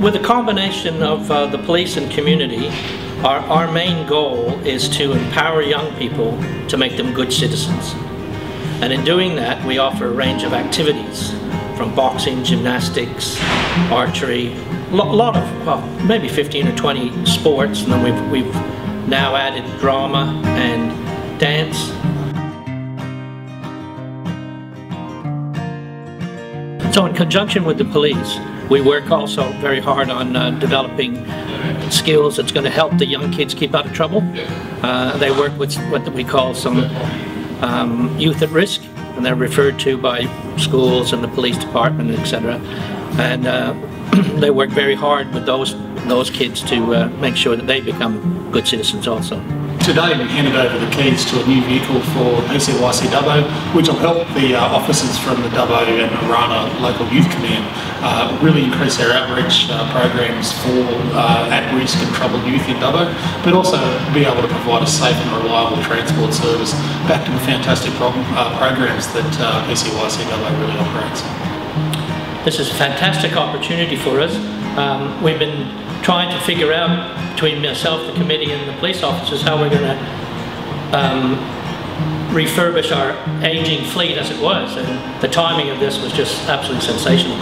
With a combination of the police and community, our main goal is to empower young people to make them good citizens. And in doing that, we offer a range of activities, from boxing, gymnastics, archery, a lot of, well, maybe 15 or 20 sports, and then we've now added drama and dance. So in conjunction with the police, we work also very hard on developing skills that's going to help the young kids keep out of trouble. They work with what we call some youth at risk, and they're referred to by schools and the police department, etc. And they work very hard with those kids to make sure that they become good citizens also. Today we handed over the keys to a new vehicle for PCYC Dubbo, which will help the officers from the Dubbo and Marana local youth command really increase their outreach programs for at-risk and troubled youth in Dubbo, but also be able to provide a safe and reliable transport service back to the fantastic programs that PCYC Dubbo really operates. This is a fantastic opportunity for us. We've been trying to figure out, between myself, the committee and the police officers, how we're going to refurbish our aging fleet as it was, and the timing of this was just absolutely sensational.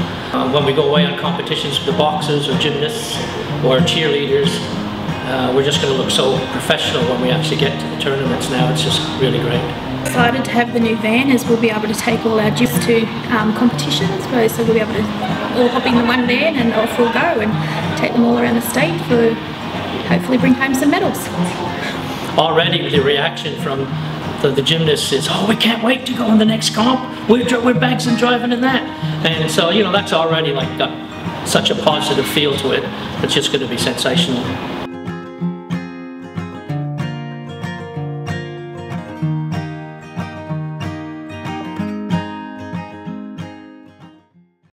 When we go away on competitions with the boxers or gymnasts or cheerleaders, we're just going to look so professional when we actually get to the tournaments now. It's just really great. Excited to have the new van, as we'll be able to take all our gyps to competitions, so we'll be able to all hop in the one van and off we'll go and take them all around the state for hopefully bring home some medals. Already the reaction from the gymnasts is, oh, we can't wait to go on the next comp, we're bags and driving in that. And so, you know, that's already like got such a positive feel to it. It's just going to be sensational.